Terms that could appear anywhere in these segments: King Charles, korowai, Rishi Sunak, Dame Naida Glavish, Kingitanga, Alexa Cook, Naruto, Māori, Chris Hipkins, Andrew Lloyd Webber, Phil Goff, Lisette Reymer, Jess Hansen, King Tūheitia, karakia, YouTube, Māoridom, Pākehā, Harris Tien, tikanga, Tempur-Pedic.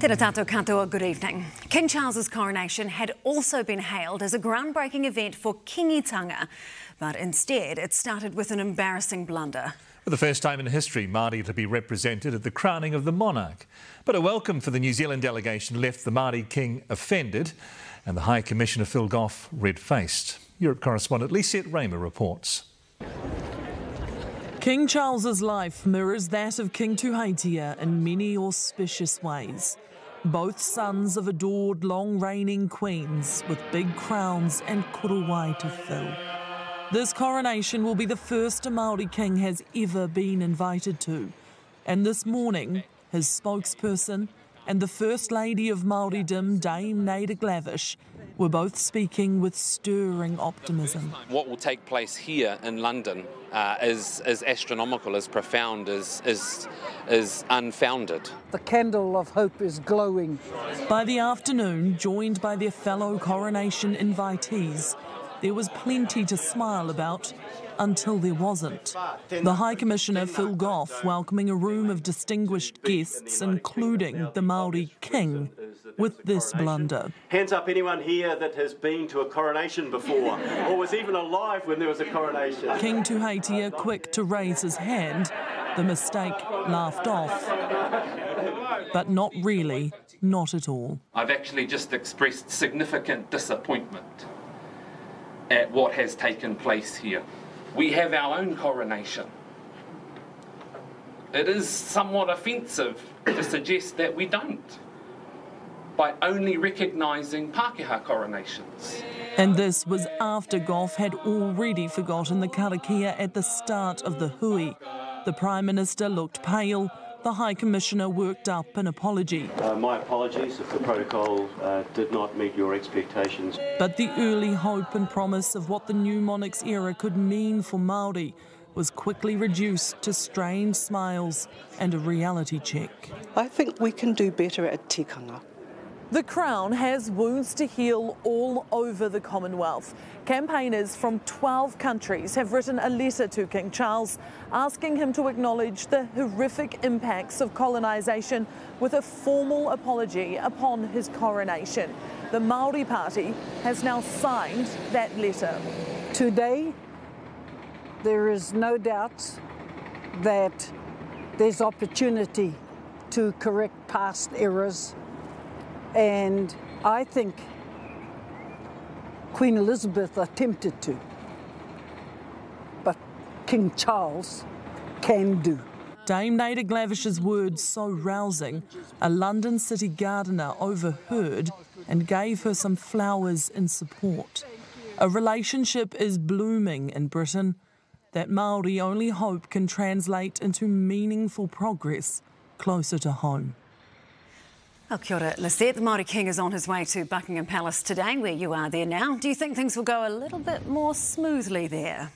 Tēnā tātou katoa, good evening. King Charles's coronation had also been hailed as a groundbreaking event for Kingitanga, but instead it started with an embarrassing blunder. For the first time in history, Māori to be represented at the crowning of the monarch. But a welcome for the New Zealand delegation left the Māori king offended and the High Commissioner Phil Goff red-faced. Europe correspondent Lisette Reymer reports. King Charles's life mirrors that of King Tūheitia in many auspicious ways. Both sons of adored long-reigning queens with big crowns and korowai to fill. This coronation will be the first a Māori king has ever been invited to. And this morning, his spokesperson and the First Lady of Māoridom, Dame Naida Glavish, were both speaking with stirring optimism. What will take place here in London is as astronomical, as profound, as unfounded. The candle of hope is glowing. By the afternoon, joined by their fellow coronation invitees, there was plenty to smile about until there wasn't. The High Commissioner Phil Goff welcoming a room of distinguished guests, including the Māori king, with this blunder. Hands up anyone here that has been to a coronation before or was even alive when there was a coronation. King Tūheitia quick to raise his hand, the mistake laughed off, but not really, not at all. I've actually just expressed significant disappointment at what has taken place here. We have our own coronation. It is somewhat offensive to suggest that we don't, by only recognising Pākehā coronations. And this was after Goff had already forgotten the karakia at the start of the hui. The Prime Minister looked pale, the High Commissioner worked up an apology. My apologies if the protocol did not meet your expectations. But the early hope and promise of what the new monarch's era could mean for Māori was quickly reduced to strange smiles and a reality check. I think we can do better at tikanga. The Crown has wounds to heal all over the Commonwealth. Campaigners from 12 countries have written a letter to King Charles asking him to acknowledge the horrific impacts of colonisation with a formal apology upon his coronation. The Māori Party has now signed that letter. Today, there is no doubt that there's opportunity to correct past errors. And I think Queen Elizabeth attempted to, but King Charles can do. Dame Naida Glavish's words so rousing, a London city gardener overheard and gave her some flowers in support. A relationship is blooming in Britain that Māori only hope can translate into meaningful progress closer to home. Oh, kia ora, Lisette. The Māori king is on his way to Buckingham Palace today, where you are there now. Do you think things will go a little bit more smoothly there?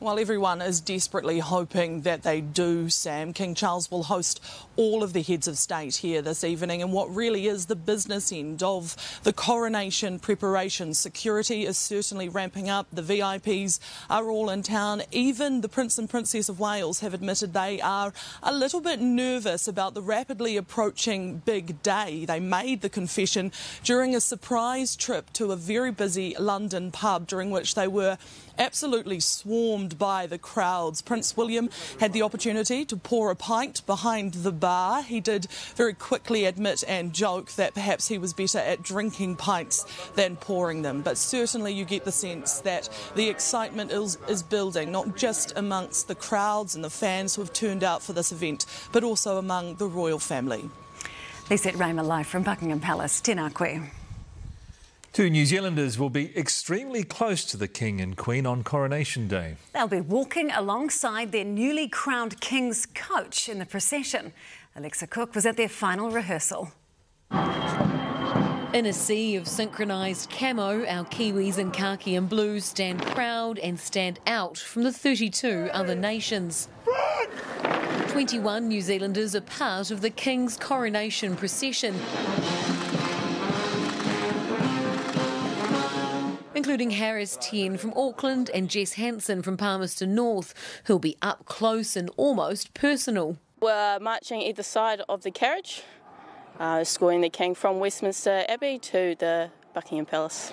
Well, everyone is desperately hoping that they do, Sam. King Charles will host all of the heads of state here this evening and what really is the business end of the coronation preparation. Security is certainly ramping up. The VIPs are all in town. Even the Prince and Princess of Wales have admitted they are a little bit nervous about the rapidly approaching big day. They made the confession during a surprise trip to a very busy London pub, during which they were absolutely swarmed by the crowds. Prince William had the opportunity to pour a pint behind the bar. He did very quickly admit and joke that perhaps he was better at drinking pints than pouring them. But certainly you get the sense that the excitement is building, not just amongst the crowds and the fans who have turned out for this event, but also among the royal family. Lisette Reymer live from Buckingham Palace. Tēnā koe. Two New Zealanders will be extremely close to the King and Queen on Coronation Day. They'll be walking alongside their newly crowned King's coach in the procession. Alexa Cook was at their final rehearsal. In a sea of synchronised camo, our Kiwis in khaki and blue stand proud and stand out from the 32 other nations. 21 New Zealanders are part of the King's coronation procession, including Harris Tien from Auckland and Jess Hansen from Palmerston North, who'll be up close and almost personal. We're marching either side of the carriage, escorting the King from Westminster Abbey to the Buckingham Palace.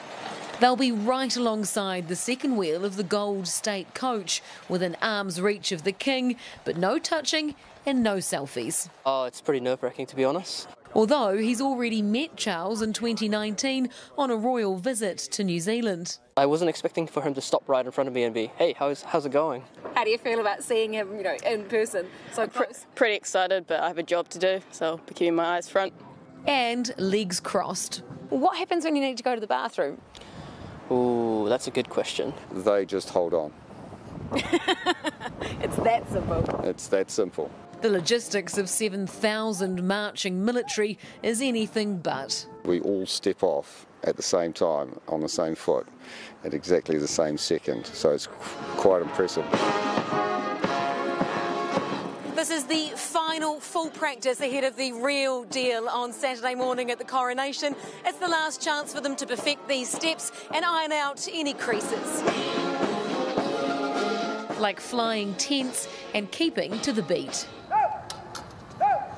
They'll be right alongside the second wheel of the gold state coach, within arm's reach of the King, but no touching and no selfies. Oh, it's pretty nerve-wracking, to be honest. Although he's already met Charles in 2019 on a royal visit to New Zealand. I wasn't expecting for him to stop right in front of me and be, hey, how's it going? How do you feel about seeing him, you know, in person? So close. Pretty excited, but I have a job to do, so I'll be keeping my eyes front. And legs crossed. What happens when you need to go to the bathroom? Ooh, that's a good question. They just hold on. It's that simple. It's that simple. The logistics of 7,000 marching military is anything but. We all step off at the same time, on the same foot, at exactly the same second, so it's quite impressive. This is the final full practice ahead of the real deal on Saturday morning at the coronation. It's the last chance for them to perfect these steps and iron out any creases. Like flying tents and keeping to the beat.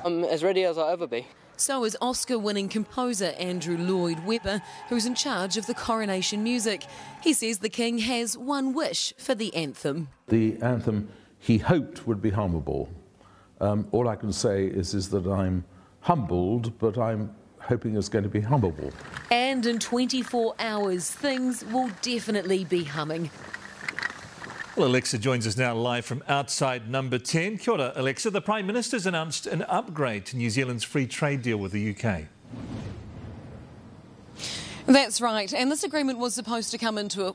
I'm as ready as I'll ever be. So is Oscar-winning composer Andrew Lloyd Webber, who's in charge of the coronation music. He says the King has one wish for the anthem. The anthem he hoped would be hummable. All I can say is that I'm humbled, but I'm hoping it's going to be hummable. And in 24 hours, things will definitely be humming. Well, Alexa joins us now live from outside number 10. Kia ora, Alexa. The Prime Minister's announced an upgrade to New Zealand's free trade deal with the UK. That's right, and this agreement was supposed to come into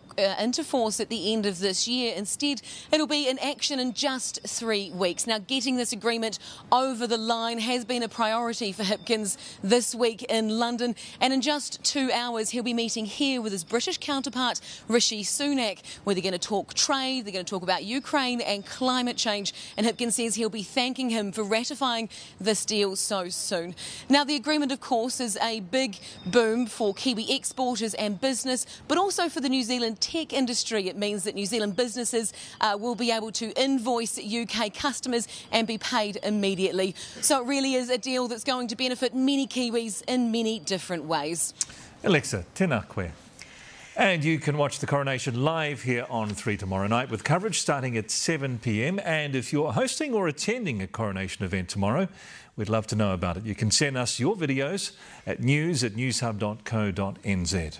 force at the end of this year. Instead, it'll be in action in just 3 weeks. Now, getting this agreement over the line has been a priority for Hipkins this week in London, and in just 2 hours he'll be meeting here with his British counterpart, Rishi Sunak, where they're going to talk trade, they're going to talk about Ukraine and climate change, and Hipkins says he'll be thanking him for ratifying this deal so soon. Now, the agreement, of course, is a big boom for Kiwi exporters and business, but also for the New Zealand tech industry. It means that New Zealand businesses will be able to invoice UK customers and be paid immediately. So it really is a deal that's going to benefit many Kiwis in many different ways. Alexa, tēnā koe. And you can watch the coronation live here on 3 tomorrow night with coverage starting at 7 p.m. And if you're hosting or attending a coronation event tomorrow, we'd love to know about it. You can send us your videos at news@newshub.co.nz.